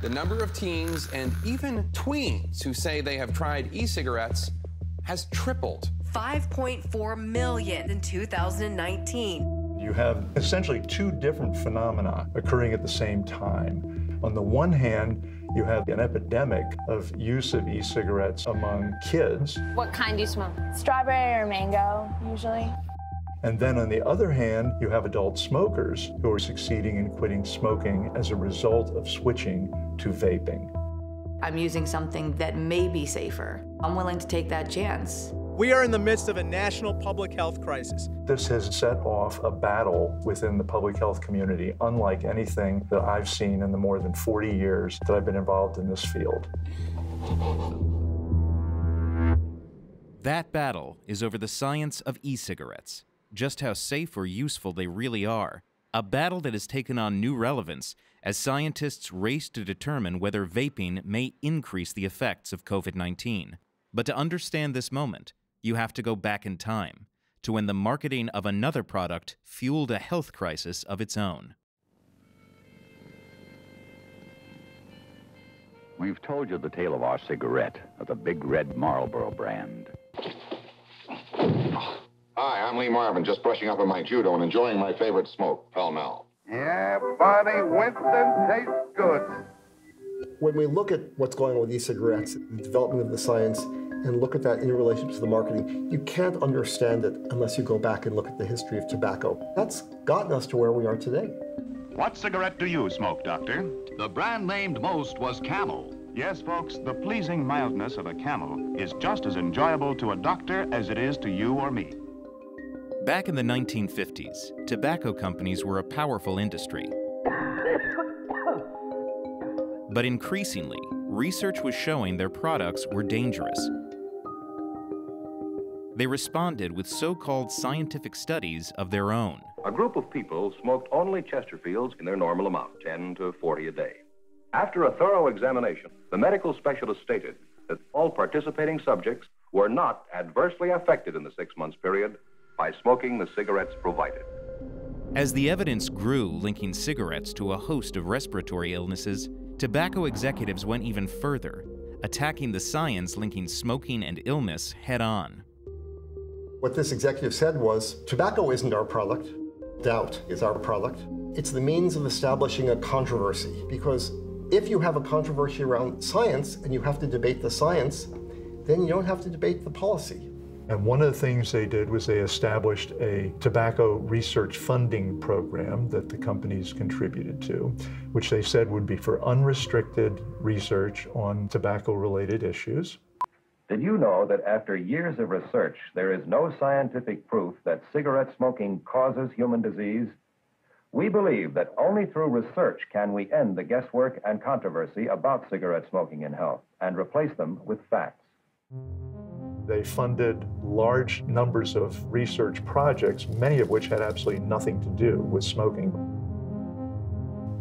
the number of teens and even tweens who say they have tried e-cigarettes has tripled. 5.4 million in 2019. You have essentially two different phenomena occurring at the same time. On the one hand, you have an epidemic of use of e-cigarettes among kids. What kind do you smoke? Strawberry or mango, usually. And then on the other hand, you have adult smokers who are succeeding in quitting smoking as a result of switching to vaping. I'm using something that may be safer. I'm willing to take that chance. We are in the midst of a national public health crisis. This has set off a battle within the public health community, unlike anything that I've seen in the more than 40 years that I've been involved in this field. That battle is over the science of e-cigarettes, just how safe or useful they really are, a battle that has taken on new relevance as scientists race to determine whether vaping may increase the effects of COVID-19. But to understand this moment, you have to go back in time to when the marketing of another product fueled a health crisis of its own. We've told you the tale of our cigarette, of the big red Marlboro brand. Hi, I'm Lee Marvin, just brushing up on my judo and enjoying my favorite smoke, Pall Mall. Yeah, buddy, Winston tastes good. When we look at what's going on with e-cigarettes, the development of the science, and look at that in relationship to the marketing, you can't understand it unless you go back and look at the history of tobacco. That's gotten us to where we are today. What cigarette do you smoke, Doctor? The brand named most was Camel. Yes, folks, the pleasing mildness of a Camel is just as enjoyable to a doctor as it is to you or me. Back in the 1950s, tobacco companies were a powerful industry. But increasingly, research was showing their products were dangerous. They responded with so-called scientific studies of their own. A group of people smoked only Chesterfields in their normal amount, 10 to 40 a day. After a thorough examination, the medical specialist stated that all participating subjects were not adversely affected in the 6 months period by smoking the cigarettes provided. As the evidence grew linking cigarettes to a host of respiratory illnesses, tobacco executives went even further, attacking the science linking smoking and illness head-on. What this executive said was, tobacco isn't our product, doubt is our product. It's the means of establishing a controversy, because if you have a controversy around science and you have to debate the science, then you don't have to debate the policy. And one of the things they did was they established a tobacco research funding program that the companies contributed to, which they said would be for unrestricted research on tobacco-related issues. Did you know that after years of research, there is no scientific proof that cigarette smoking causes human disease? We believe that only through research can we end the guesswork and controversy about cigarette smoking and health and replace them with facts. They funded large numbers of research projects, many of which had absolutely nothing to do with smoking.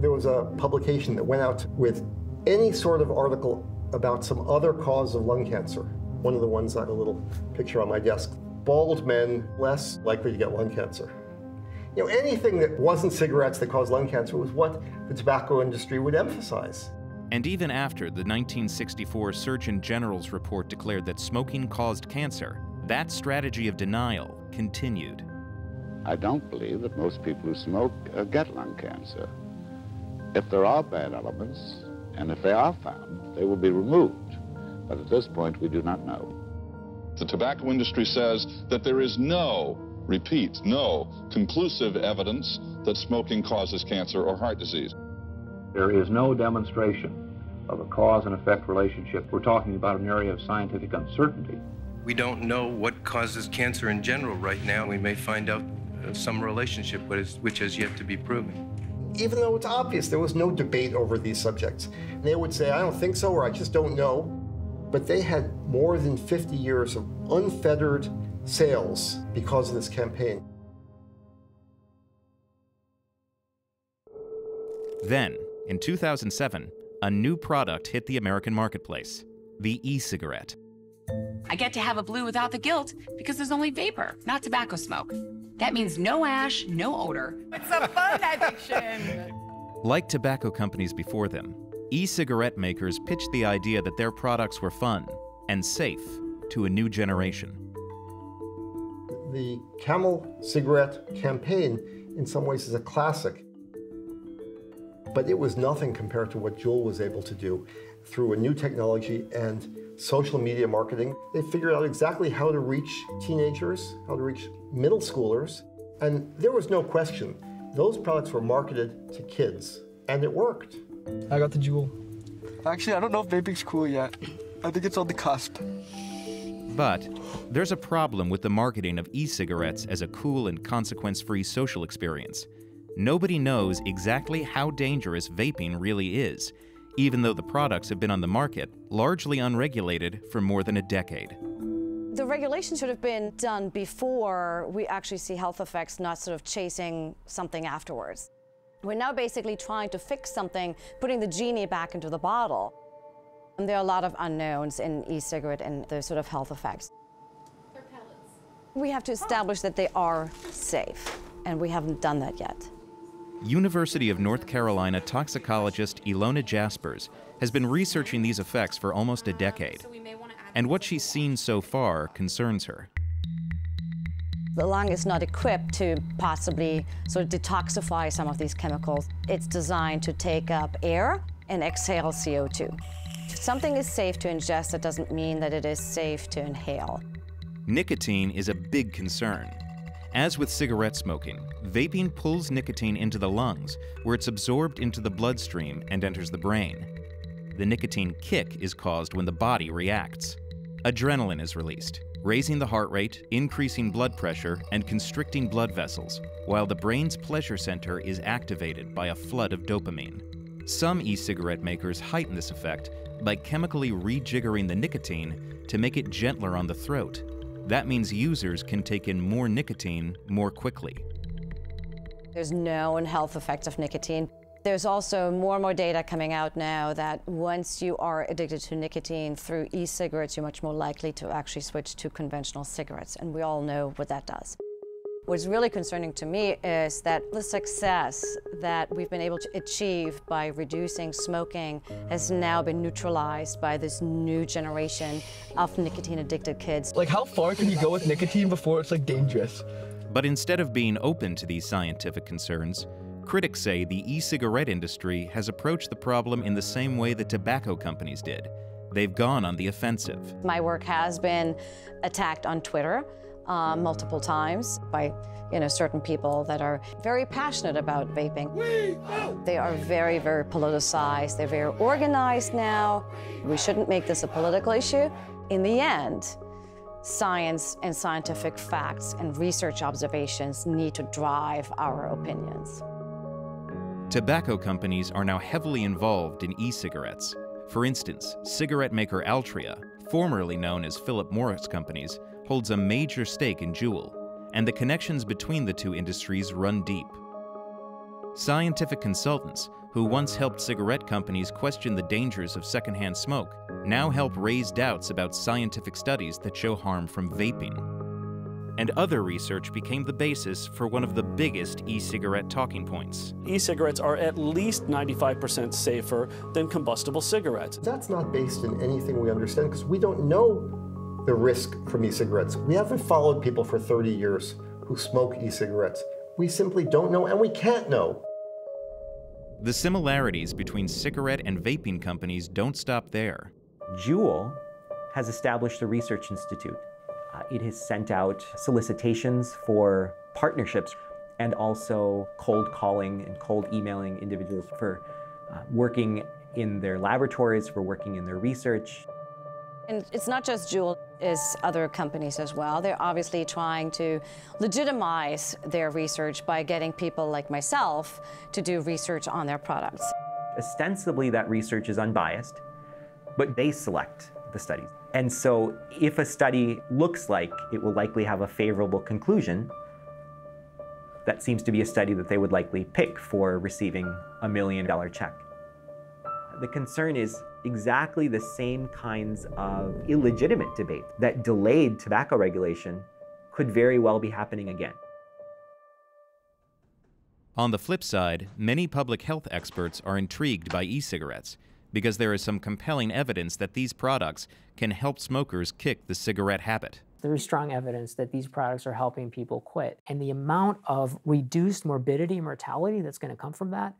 There was a publication that went out with any sort of article about some other cause of lung cancer. One of the ones I had a little picture on my desk. Bald men less likely to get lung cancer. You know, anything that wasn't cigarettes that caused lung cancer was what the tobacco industry would emphasize. And even after the 1964 Surgeon General's report declared that smoking caused cancer, that strategy of denial continued. I don't believe that most people who smoke get lung cancer. If there are bad elements, and if they are found, they will be removed. But at this point, we do not know. The tobacco industry says that there is no, repeat, no conclusive evidence that smoking causes cancer or heart disease. There is no demonstration of a cause and effect relationship. We're talking about an area of scientific uncertainty. We don't know what causes cancer in general right now. We may find out some relationship, which has yet to be proven. Even though it's obvious, there was no debate over these subjects. And they would say, I don't think so, or I just don't know. But they had more than 50 years of unfettered sales because of this campaign. Then, in 2007, a new product hit the American marketplace, the e-cigarette. I get to have a blue without the guilt because there's only vapor, not tobacco smoke. That means no ash, no odor. It's a fun addiction. Like tobacco companies before them, e-cigarette makers pitched the idea that their products were fun and safe to a new generation. The Camel cigarette campaign, in some ways, is a classic. But it was nothing compared to what Juul was able to do through a new technology and social media marketing. They figured out exactly how to reach teenagers, how to reach middle schoolers. And there was no question, those products were marketed to kids, and it worked. I got the Juul. Actually, I don't know if vaping's cool yet. I think it's on the cusp. But there's a problem with the marketing of e-cigarettes as a cool and consequence-free social experience. Nobody knows exactly how dangerous vaping really is, even though the products have been on the market, largely unregulated, for more than a decade. The regulation should have been done before we actually see health effects, not sort of chasing something afterwards. We're now basically trying to fix something, putting the genie back into the bottle. And there are a lot of unknowns in e-cigarette and the sort of health effects. They're pellets. We have to establish that they are safe, and we haven't done that yet. University of North Carolina toxicologist Ilona Jaspers has been researching these effects for almost a decade. And what she's seen so far concerns her. The lung is not equipped to possibly sort of detoxify some of these chemicals. It's designed to take up air and exhale CO2. If something is safe to ingest, that doesn't mean that it is safe to inhale. Nicotine is a big concern. As with cigarette smoking, vaping pulls nicotine into the lungs, where it's absorbed into the bloodstream and enters the brain. The nicotine kick is caused when the body reacts. Adrenaline is released, raising the heart rate, increasing blood pressure, and constricting blood vessels, while the brain's pleasure center is activated by a flood of dopamine. Some e-cigarette makers heighten this effect by chemically rejiggering the nicotine to make it gentler on the throat. That means users can take in more nicotine more quickly. There's known health effects of nicotine. There's also more and more data coming out now that once you are addicted to nicotine through e-cigarettes, you're much more likely to actually switch to conventional cigarettes, and we all know what that does. What's really concerning to me is that the success that we've been able to achieve by reducing smoking has now been neutralized by this new generation of nicotine-addicted kids. Like, how far can you go with nicotine before it's, like, dangerous? But instead of being open to these scientific concerns, critics say the e-cigarette industry has approached the problem in the same way that tobacco companies did. They've gone on the offensive. My work has been attacked on Twitter multiple times by certain people that are very passionate about vaping. They are very, very politicized. They're very organized now. We shouldn't make this a political issue. In the end, science and scientific facts and research observations need to drive our opinions. Tobacco companies are now heavily involved in e-cigarettes. For instance, cigarette maker Altria, formerly known as Philip Morris Companies, holds a major stake in Juul, and the connections between the two industries run deep. Scientific consultants, who once helped cigarette companies question the dangers of secondhand smoke, now help raise doubts about scientific studies that show harm from vaping. And other research became the basis for one of the biggest e-cigarette talking points. E-cigarettes are at least 95% safer than combustible cigarettes. That's not based in anything we understand, because we don't know the risk from e-cigarettes. We haven't followed people for 30 years who smoke e-cigarettes. We simply don't know, and we can't know. The similarities between cigarette and vaping companies don't stop there. Juul has established a research institute. It has sent out solicitations for partnerships and also cold calling and cold emailing individuals for working in their laboratories, for working in their research. And it's not just Juul, it's other companies as well. They're obviously trying to legitimize their research by getting people like myself to do research on their products. Ostensibly, that research is unbiased, but they select the studies. And so if a study looks like it will likely have a favorable conclusion, that seems to be a study that they would likely pick for receiving a $1 million check. The concern is exactly the same kinds of illegitimate debate that delayed tobacco regulation could very well be happening again. On the flip side, many public health experts are intrigued by e-cigarettes because there is some compelling evidence that these products can help smokers kick the cigarette habit. There is strong evidence that these products are helping people quit. And the amount of reduced morbidity and mortality that's going to come from that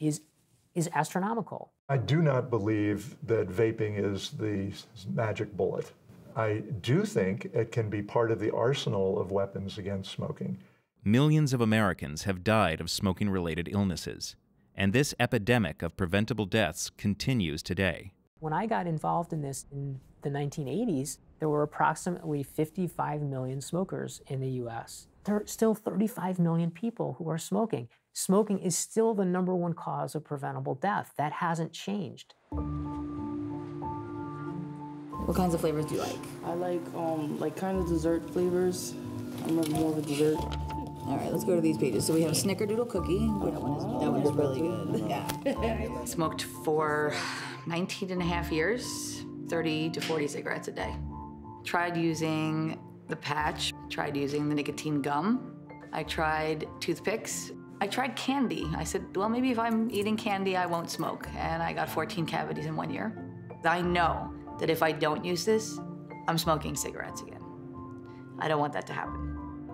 is astronomical. I do not believe that vaping is the magic bullet. I do think it can be part of the arsenal of weapons against smoking. Millions of Americans have died of smoking-related illnesses, and this epidemic of preventable deaths continues today. When I got involved in this in the 1980s, there were approximately 55 million smokers in the U.S. There are still 35 million people who are smoking. Smoking is still the #1 cause of preventable death. That hasn't changed. What kinds of flavors do you like? I like kind of dessert flavors. I'm more of a dessert. All right, let's go to these pages. So we have Snickerdoodle cookie. That one is really good. Yeah. Smoked for 19.5 years, 30 to 40 cigarettes a day. Tried using the patch. Tried using the nicotine gum. I tried toothpicks. I tried candy. I said, well, maybe if I'm eating candy, I won't smoke. And I got 14 cavities in 1 year. I know that if I don't use this, I'm smoking cigarettes again. I don't want that to happen.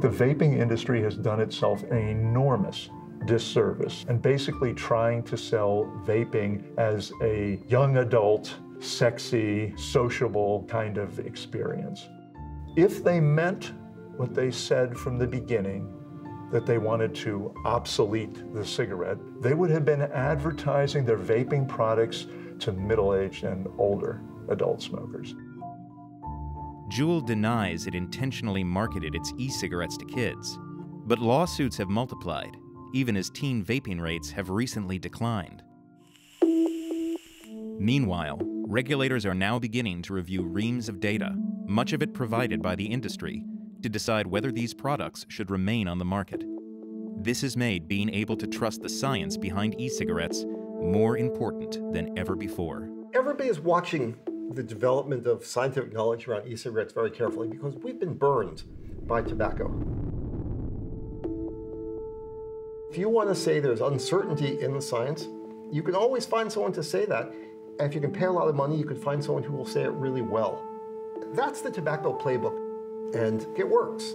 The vaping industry has done itself an enormous disservice and basically trying to sell vaping as a young adult, sexy, sociable kind of experience. If they meant what they said from the beginning, that they wanted to obsolete the cigarette, they would have been advertising their vaping products to middle-aged and older adult smokers. Juul denies it intentionally marketed its e-cigarettes to kids, but lawsuits have multiplied, even as teen vaping rates have recently declined. Meanwhile, regulators are now beginning to review reams of data, much of it provided by the industry, to decide whether these products should remain on the market. This has made being able to trust the science behind e-cigarettes more important than ever before. Everybody is watching the development of scientific knowledge around e-cigarettes very carefully because we've been burned by tobacco. If you want to say there's uncertainty in the science, you can always find someone to say that. And if you can pay a lot of money, you can find someone who will say it really well. That's the tobacco playbook. And it works.